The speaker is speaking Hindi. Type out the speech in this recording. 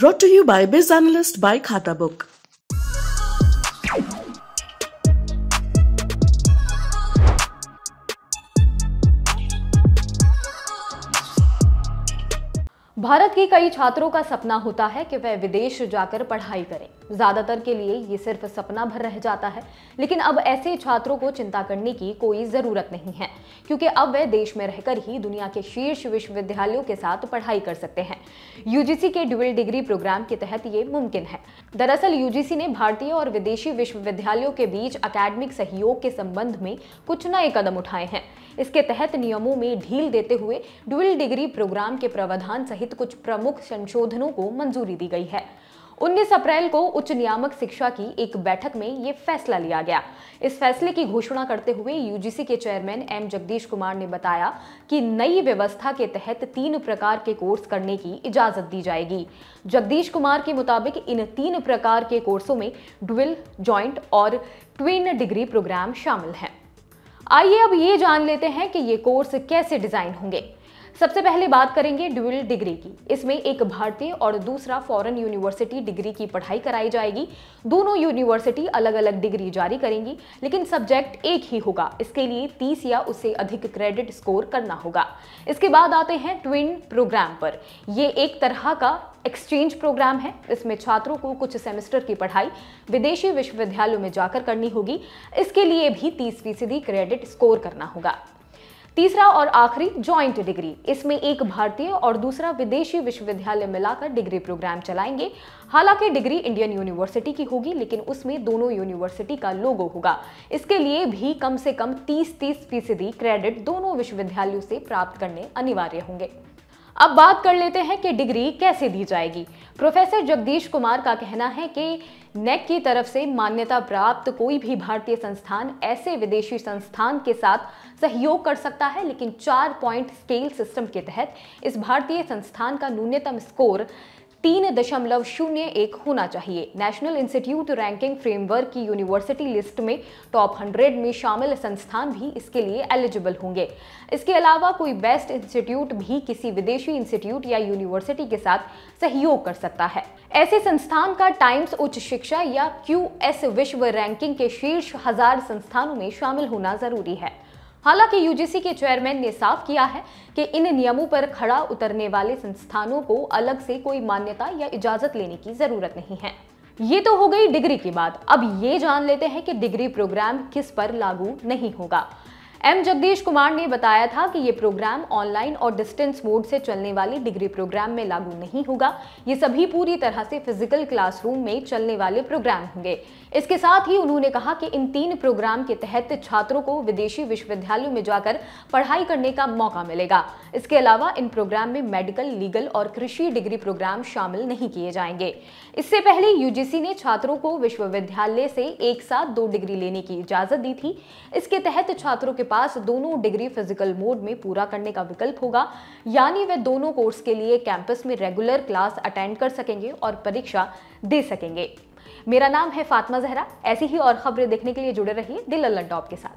Brought to you by Biz Analyst by Khata Book. Bharat के कई छात्रों का सपना होता है कि वह विदेश जाकर पढ़ाई करें। ज़्यादातर के लिए ये सिर्फ सपना भर रह जाता है, लेकिन अब ऐसे छात्रों को चिंता करने की कोई ज़रूरत नहीं है, क्योंकि अब वे देश में रहकर ही दुनिया के शीर्ष विश्वविद्यालयों के साथ पढ़ाई कर सकते हैं। यूजीसी के ड्यूल डिग्री प्रोग्राम के तहत ये मुमकिन है। दरअसल यूजीसी ने भारतीय और विदेशी विश्वविद्यालयों के बीच अकादमिक सहयोग के संबंध में कुछ नए कदम उठाए हैं। इसके तहत नियमों में ढील देते हुए ड्यूल डिग्री प्रोग्राम के प्रावधान सहित कुछ प्रमुख संशोधनों को मंजूरी दी गई है। 19 अप्रैल को उच्च नियामक शिक्षा की एक बैठक में यह फैसला लिया गया। इस फैसले की घोषणा करते हुए यूजीसी के चेयरमैन एम जगदीश कुमार ने बताया कि नई व्यवस्था के तहत 3 प्रकार के कोर्स करने की इजाजत दी जाएगी। जगदीश कुमार के मुताबिक इन 3 प्रकार के कोर्सों में ड्यूल, ज्वाइंट और ट्विन डिग्री प्रोग्राम शामिल हैं। आइए अब ये जान लेते हैं कि ये कोर्स कैसे डिजाइन होंगे। सबसे पहले बात करेंगे ड्यूल डिग्री की। इसमें एक भारतीय और दूसरा फॉरेन यूनिवर्सिटी डिग्री की पढ़ाई कराई जाएगी। दोनों यूनिवर्सिटी अलग अलग डिग्री जारी करेंगी, लेकिन सब्जेक्ट एक ही होगा। इसके लिए 30 या उससे अधिक क्रेडिट स्कोर करना होगा। इसके बाद आते हैं ट्विन प्रोग्राम पर। ये एक तरह का एक्सचेंज प्रोग्राम है। इसमें छात्रों को कुछ सेमेस्टर की पढ़ाई विदेशी विश्वविद्यालयों में जाकर करनी होगी। इसके लिए भी 30% क्रेडिट स्कोर करना होगा। तीसरा और आखिरी ज्वाइंट डिग्री। इसमें एक भारतीय और दूसरा विदेशी विश्वविद्यालय मिलाकर डिग्री प्रोग्राम चलाएंगे। हालांकि डिग्री इंडियन यूनिवर्सिटी की होगी, लेकिन उसमें दोनों यूनिवर्सिटी का लोगो होगा। इसके लिए भी कम से कम 30-30% क्रेडिट दोनों विश्वविद्यालयों से प्राप्त करने अनिवार्य होंगे। अब बात कर लेते हैं कि डिग्री कैसे दी जाएगी। प्रोफेसर जगदीश कुमार का कहना है कि नेक की तरफ से मान्यता प्राप्त कोई भी भारतीय संस्थान ऐसे विदेशी संस्थान के साथ सहयोग कर सकता है, लेकिन 4 पॉइंट स्केल सिस्टम के तहत इस भारतीय संस्थान का न्यूनतम स्कोर 3.01 होना चाहिए। नेशनल इंस्टीट्यूट रैंकिंग फ्रेमवर्क की यूनिवर्सिटी लिस्ट में टॉप 100 में शामिल संस्थान भी इसके लिए एलिजिबल होंगे। इसके अलावा कोई बेस्ट इंस्टीट्यूट भी किसी विदेशी इंस्टीट्यूट या यूनिवर्सिटी के साथ सहयोग कर सकता है। ऐसे संस्थान का टाइम्स उच्च शिक्षा या QS विश्व रैंकिंग के शीर्ष 1000 संस्थानों में शामिल होना जरूरी है। हालांकि यूजीसी के चेयरमैन ने साफ किया है कि इन नियमों पर खरा उतरने वाले संस्थानों को अलग से कोई मान्यता या इजाजत लेने की जरूरत नहीं है। ये तो हो गई डिग्री की बात। अब ये जान लेते हैं कि डिग्री प्रोग्राम किस पर लागू नहीं होगा। एम जगदीश कुमार ने बताया था कि ये प्रोग्राम ऑनलाइन और डिस्टेंस मोड से चलने वाले डिग्री प्रोग्राम में लागू नहीं होगा। ये सभी पूरी तरह से फिजिकल क्लासरूम में चलने वाले प्रोग्राम होंगे। इसके साथ ही उन्होंने कहा कि इन 3 प्रोग्राम के तहत छात्रों को विदेशी विश्वविद्यालयों में जाकर पढ़ाई करने का मौका मिलेगा। इसके अलावा इन प्रोग्राम में मेडिकल, लीगल और कृषि डिग्री प्रोग्राम शामिल नहीं किए जाएंगे। इससे पहले यूजीसी ने छात्रों को विश्वविद्यालय से एक साथ 2 डिग्री लेने की इजाजत दी थी। इसके तहत छात्रों के पास दोनों डिग्री फिजिकल मोड में पूरा करने का विकल्प होगा, यानी वे दोनों कोर्स के लिए कैंपस में रेगुलर क्लास अटेंड कर सकेंगे और परीक्षा दे सकेंगे। मेरा नाम है फातिमा जहरा। ऐसी ही और खबरें देखने के लिए जुड़े रहिए दिल अल्लाह टॉप के साथ।